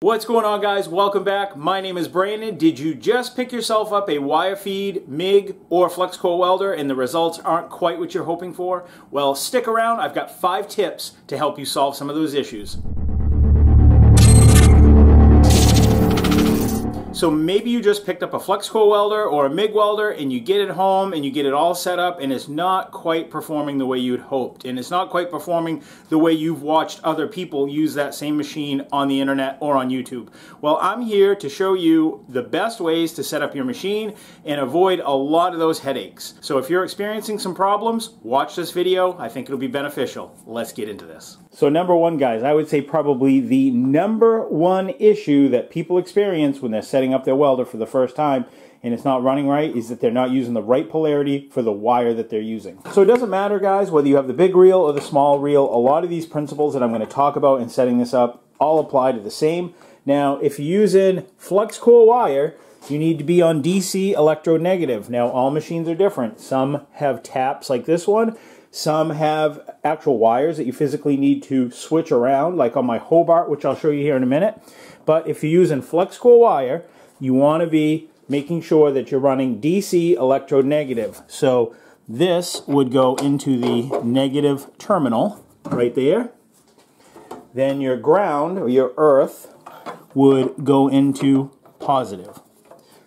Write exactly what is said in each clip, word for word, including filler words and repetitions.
What's going on, guys? Welcome back. My name is Brandon. Did you just pick yourself up a wire feed, M I G, or flex core welder and the results aren't quite what you're hoping for? Well, stick around. I've got five tips to help you solve some of those issues. So maybe you just picked up a flex core welder or a M I G welder and you get it home and you get it all set up and it's not quite performing the way you'd hoped. And it's not quite performing the way you've watched other people use that same machine on the internet or on YouTube. Well, I'm here to show you the best ways to set up your machine and avoid a lot of those headaches. So if you're experiencing some problems, watch this video. I think it'll be beneficial. Let's get into this. So number one, guys, I would say probably the number one issue that people experience when they're setting up their welder for the first time and it's not running right is that they're not using the right polarity for the wire that they're using. So it doesn't matter, guys, whether you have the big reel or the small reel. A lot of these principles that I'm going to talk about in setting this up all apply to the same. Now, if you're using flux core wire, you need to be on D C electronegative. Now, all machines are different. Some have taps like this one. Some have actual wires that you physically need to switch around, like on my Hobart, which I'll show you here in a minute. But if you're using flux core wire, you want to be making sure that you're running D C electronegative. So this would go into the negative terminal right there. Then your ground, or your earth, would go into positive.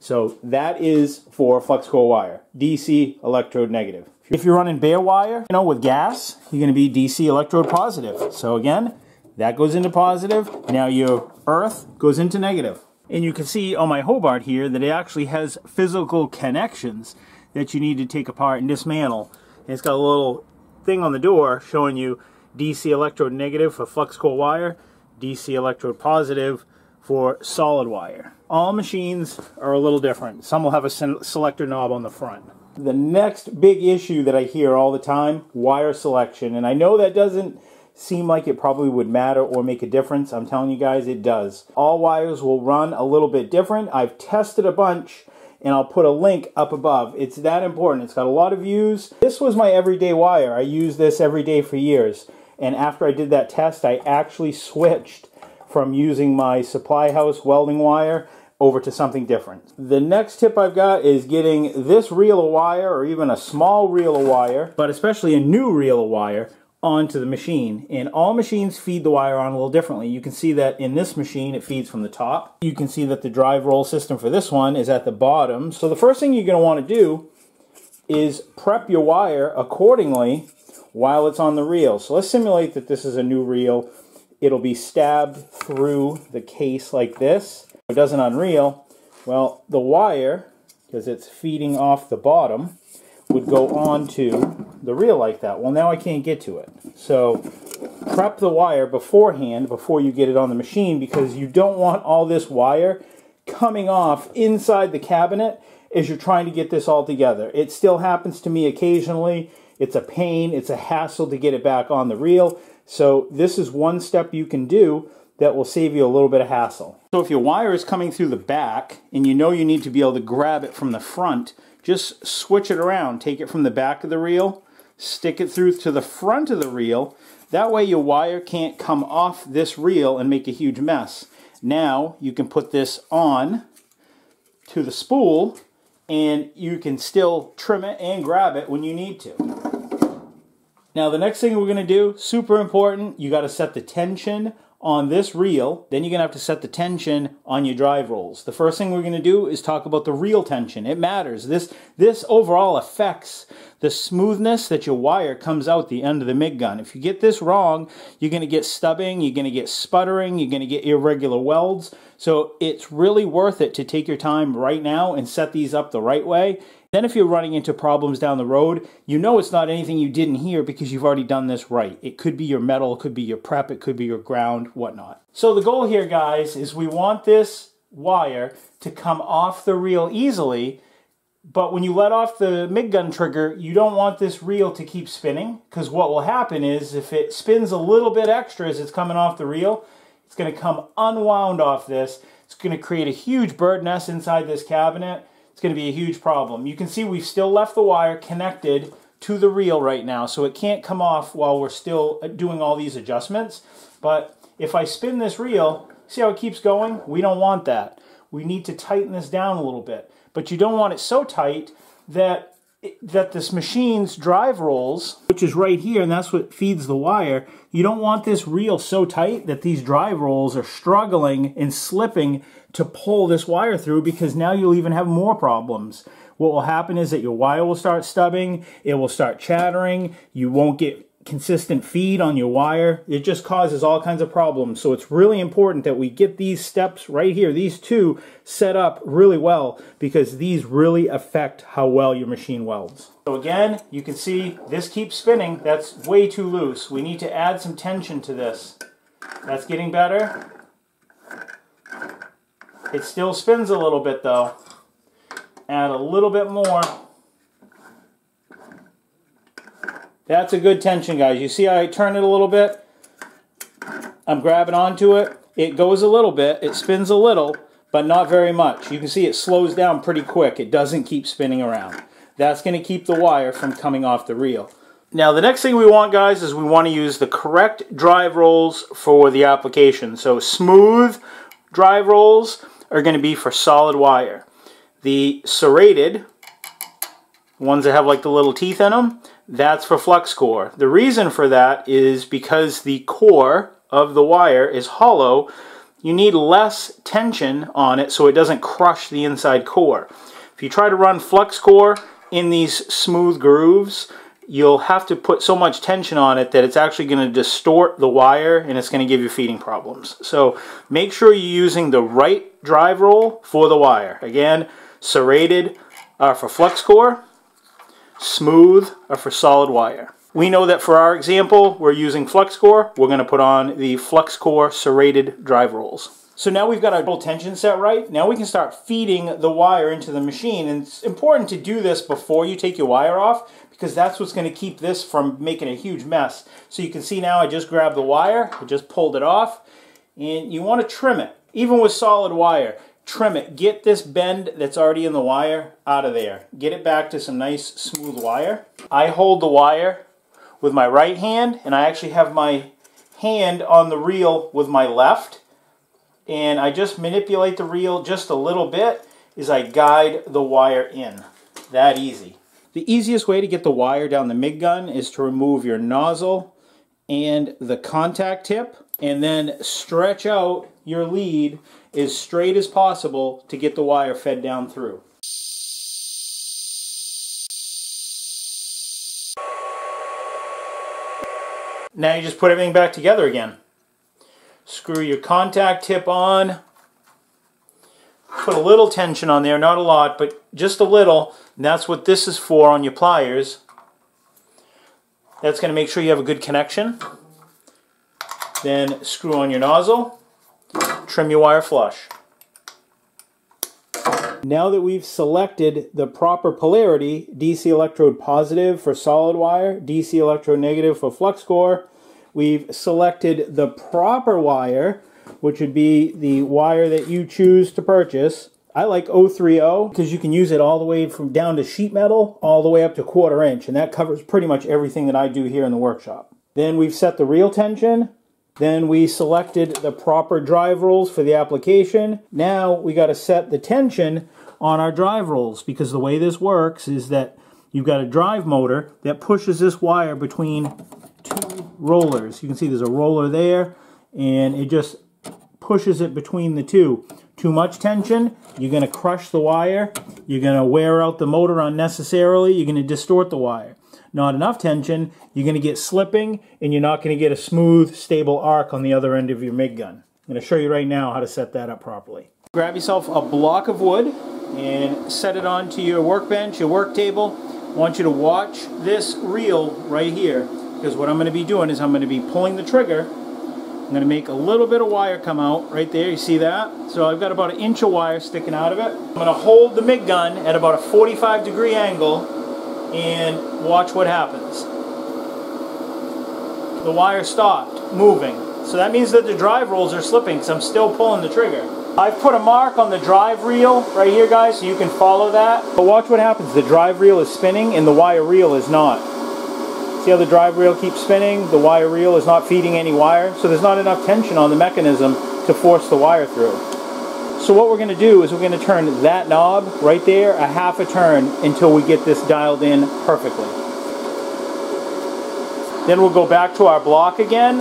So that is for flux core wire, D C electronegative. If you're running bare wire, you know, with gas, you're going to be D C electrode positive. So again, that goes into positive. Now your earth goes into negative. And you can see on my Hobart here that it actually has physical connections that you need to take apart and dismantle. And it's got a little thing on the door showing you D C electrode negative for flux core wire, D C electrode positive for solid wire. All machines are a little different. Some will have a selector knob on the front. The next big issue that I hear all the time, wire selection. And I know that doesn't seem like it probably would matter or make a difference. I'm telling you guys, it does. All wires will run a little bit different. I've tested a bunch and I'll put a link up above. It's that important. It's got a lot of views. This was my everyday wire. I used this every day for years. And after I did that test, I actually switched from using my supply house welding wire over to something different. The next tip I've got is getting this reel of wire, or even a small reel of wire, but especially a new reel of wire, onto the machine. And all machines feed the wire on a little differently. You can see that in this machine it feeds from the top. You can see that the drive roll system for this one is at the bottom. So the first thing you're going to want to do is prep your wire accordingly while it's on the reel. So let's simulate that this is a new reel. It'll be stabbed through the case like this. It doesn't unreel. Well, the wire, because it's feeding off the bottom, would go onto the reel like that. Well, now I can't get to it. So prep the wire beforehand before you get it on the machine, because you don't want all this wire coming off inside the cabinet as you're trying to get this all together. It still happens to me occasionally. It's a pain. It's a hassle to get it back on the reel. So this is one step you can do that will save you a little bit of hassle. So if your wire is coming through the back and you know you need to be able to grab it from the front, just switch it around. Take it from the back of the reel, stick it through to the front of the reel. That way your wire can't come off this reel and make a huge mess. Now you can put this on to the spool and you can still trim it and grab it when you need to. Now the next thing we're going to do, super important, you got to set the tension on this reel. Then you're gonna have to set the tension on your drive rolls. The first thing we're gonna do is talk about the reel tension. It matters. This, this overall affects the smoothness that your wire comes out the end of the M I G gun. If you get this wrong, you're gonna get stubbing, you're gonna get sputtering, you're gonna get irregular welds. So it's really worth it to take your time right now and set these up the right way. Then if you're running into problems down the road, you know it's not anything you didn't hear because you've already done this right. It could be your metal, it could be your prep, it could be your ground, whatnot. So the goal here, guys, is we want this wire to come off the reel easily, but when you let off the M I G gun trigger, you don't want this reel to keep spinning, because what will happen is if it spins a little bit extra as it's coming off the reel, it's going to come unwound off this. It's going to create a huge bird nest inside this cabinet. It's going to be a huge problem. You can see we've still left the wire connected to the reel right now, so it can't come off while we're still doing all these adjustments. But if I spin this reel, See how it keeps going? We don't want that. We need to tighten this down a little bit. But you don't want it so tight that, that this machine's drive rolls, which is right here, and that's what feeds the wire, you don't want this reel so tight that these drive rolls are struggling and slipping to pull this wire through, because now you'll even have more problems. What will happen is that your wire will start stubbing, it will start chattering, you won't get consistent feed on your wire. It just causes all kinds of problems. So it's really important that we get these steps right here, these two, set up really well, because these really affect how well your machine welds. So again, you can see this keeps spinning. That's way too loose. We need to add some tension to this. That's getting better. It still spins a little bit though. Add a little bit more. That's a good tension, guys. You see how I turn it a little bit? I'm grabbing onto it. It goes a little bit. It spins a little, but not very much. You can see it slows down pretty quick. It doesn't keep spinning around. That's going to keep the wire from coming off the reel. Now, the next thing we want, guys, is we want to use the correct drive rolls for the application. So smooth drive rolls are going to be for solid wire. The serrated ones that have like the little teeth in them, that's for flux core. The reason for that is because the core of the wire is hollow, you need less tension on it so it doesn't crush the inside core. If you try to run flux core in these smooth grooves, you'll have to put so much tension on it that it's actually going to distort the wire and it's going to give you feeding problems. So make sure you're using the right drive roll for the wire. Again, serrated are for flux core, smooth are for solid wire. We know that for our example, we're using flux core. We're going to put on the flux core serrated drive rolls. So now we've got our whole tension set right. Now we can start feeding the wire into the machine. And it's important to do this before you take your wire off, because that's what's going to keep this from making a huge mess. So you can see now I just grabbed the wire, I just pulled it off. And you want to trim it. Even with solid wire, trim it. Get this bend that's already in the wire out of there. Get it back to some nice smooth wire. I hold the wire with my right hand, and I actually have my hand on the reel with my left. And I just manipulate the reel just a little bit as I guide the wire in. That easy. The easiest way to get the wire down the M I G gun is to remove your nozzle and the contact tip, and then stretch out your lead as straight as possible to get the wire fed down through. Now you just put everything back together again. Screw your contact tip on. Put a little tension on there, not a lot, but just a little. And that's what this is for on your pliers. That's going to make sure you have a good connection. Then screw on your nozzle. Trim your wire flush. Now that we've selected the proper polarity, D C electrode positive for solid wire, D C electrode negative for flux core, we've selected the proper wire, which would be the wire that you choose to purchase. I like oh three oh because you can use it all the way from down to sheet metal all the way up to quarter inch, and that covers pretty much everything that I do here in the workshop. Then we've set the reel tension. Then we selected the proper drive rolls for the application. Now we got to set the tension on our drive rolls, because the way this works is that you've got a drive motor that pushes this wire between two rollers. You can see there's a roller there, and it just pushes it between the two. Too much tension, you're going to crush the wire, you're going to wear out the motor unnecessarily, you're going to distort the wire. Not enough tension, you're going to get slipping, and you're not going to get a smooth, stable arc on the other end of your M I G gun. I'm going to show you right now how to set that up properly. Grab yourself a block of wood and set it onto your workbench, your work table. I want you to watch this reel right here, because what I'm going to be doing is I'm going to be pulling the trigger. I'm going to make a little bit of wire come out right there. You see that? So I've got about an inch of wire sticking out of it. I'm going to hold the M I G gun at about a forty-five degree angle and watch what happens. The wire stopped moving. So that means that the drive rolls are slipping because I'm still pulling the trigger. I've put a mark on the drive reel right here, guys, so you can follow that. But watch what happens. The drive reel is spinning and the wire reel is not. See how the drive reel keeps spinning? The wire reel is not feeding any wire. So there's not enough tension on the mechanism to force the wire through. So what we're going to do is we're going to turn that knob right there a half a turn until we get this dialed in perfectly. Then we'll go back to our block again.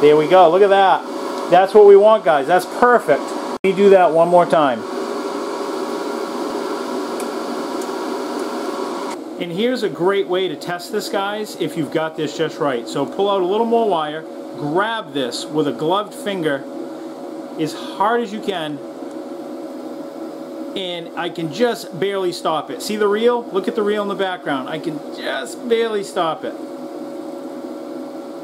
There we go, look at that. That's what we want, guys, that's perfect. Let me do that one more time. And here's a great way to test this, guys, if you've got this just right. So pull out a little more wire, grab this with a gloved finger as hard as you can, and I can just barely stop it. See the reel? Look at the reel in the background. I can just barely stop it.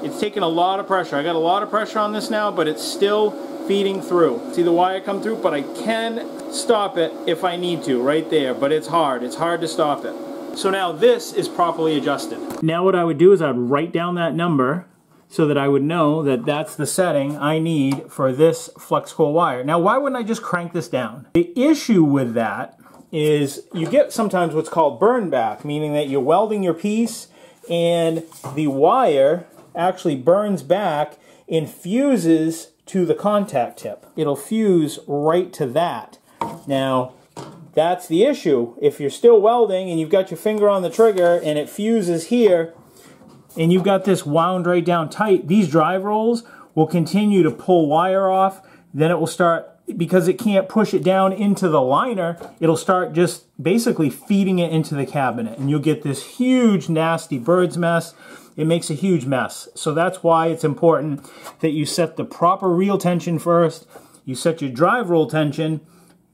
It's taking a lot of pressure. I got a lot of pressure on this now, but it's still feeding through. See the wire come through, but I can stop it if I need to right there, but it's hard. It's hard to stop it. So now this is properly adjusted. Now what I would do is I'd write down that number so that I would know that that's the setting I need for this flex coil wire. Now, why wouldn't I just crank this down? The issue with that is you get sometimes what's called burn back, meaning that you're welding your piece and the wire actually burns back and fuses to the contact tip. It'll fuse right to that. Now, that's the issue. If you're still welding and you've got your finger on the trigger and it fuses here, and you've got this wound right down tight, these drive rolls will continue to pull wire off. Then it will start, because it can't push it down into the liner, it'll start just basically feeding it into the cabinet. And you'll get this huge, nasty bird's mess. It makes a huge mess. So that's why it's important that you set the proper reel tension first. You set your drive roll tension.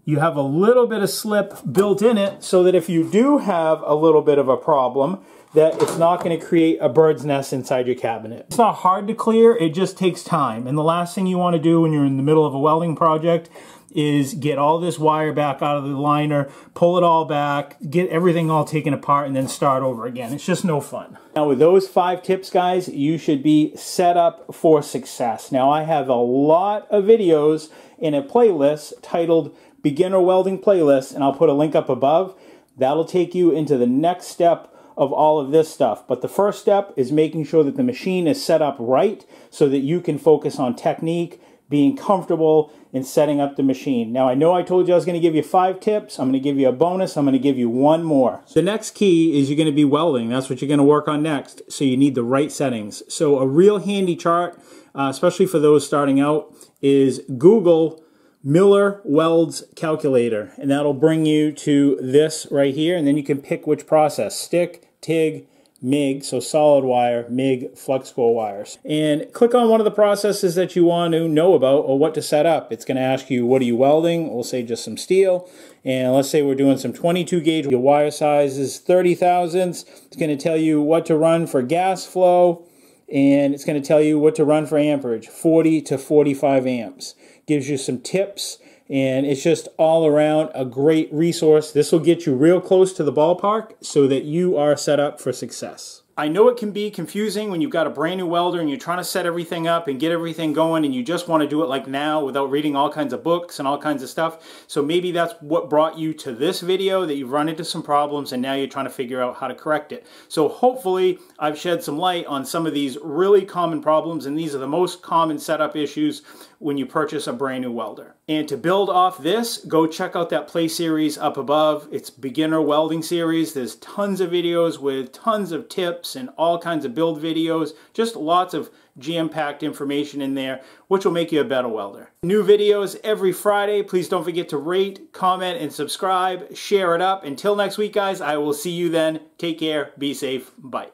You have a little bit of slip built in it so that if you do have a little bit of a problem, that it's not going to create a bird's nest inside your cabinet. It's not hard to clear, it just takes time. And the last thing you want to do when you're in the middle of a welding project is get all this wire back out of the liner, pull it all back, get everything all taken apart, and then start over again. It's just no fun. Now with those five tips, guys, you should be set up for success. Now I have a lot of videos in a playlist titled Beginner Welding Playlist, and I'll put a link up above. That'll take you into the next step of all of this stuff. But the first step is making sure that the machine is set up right so that you can focus on technique, being comfortable in setting up the machine. Now I know I told you I was gonna give you five tips, I'm gonna give you a bonus, I'm gonna give you one more. The next key is you're gonna be welding, that's what you're gonna work on next, so you need the right settings. So a real handy chart, uh, especially for those starting out, is Google Miller Welds Calculator, and that'll bring you to this right here, and then you can pick which process, stick, TIG, MIG, so solid wire, MIG, flex coil wires. And click on one of the processes that you want to know about or what to set up. It's going to ask you, what are you welding? We'll say just some steel, and let's say we're doing some twenty-two gauge. Your wire size is thirty thousandths. It's going to tell you what to run for gas flow, and it's going to tell you what to run for amperage, forty to forty-five amps. Gives you some tips, and it's just all around a great resource. This will get you real close to the ballpark so that you are set up for success. I know it can be confusing when you've got a brand new welder and you're trying to set everything up and get everything going, and you just want to do it like now without reading all kinds of books and all kinds of stuff. So maybe that's what brought you to this video, that you've run into some problems and now you're trying to figure out how to correct it. So hopefully I've shed some light on some of these really common problems, and these are the most common setup issues when you purchase a brand new welder. And to build off this, go check out that play series up above. It's Beginner Welding Series. There's tons of videos with tons of tips and all kinds of build videos. Just lots of jam-packed information in there, which will make you a better welder. New videos every Friday. Please don't forget to rate, comment, and subscribe. Share it up. Until next week, guys, I will see you then. Take care. Be safe. Bye.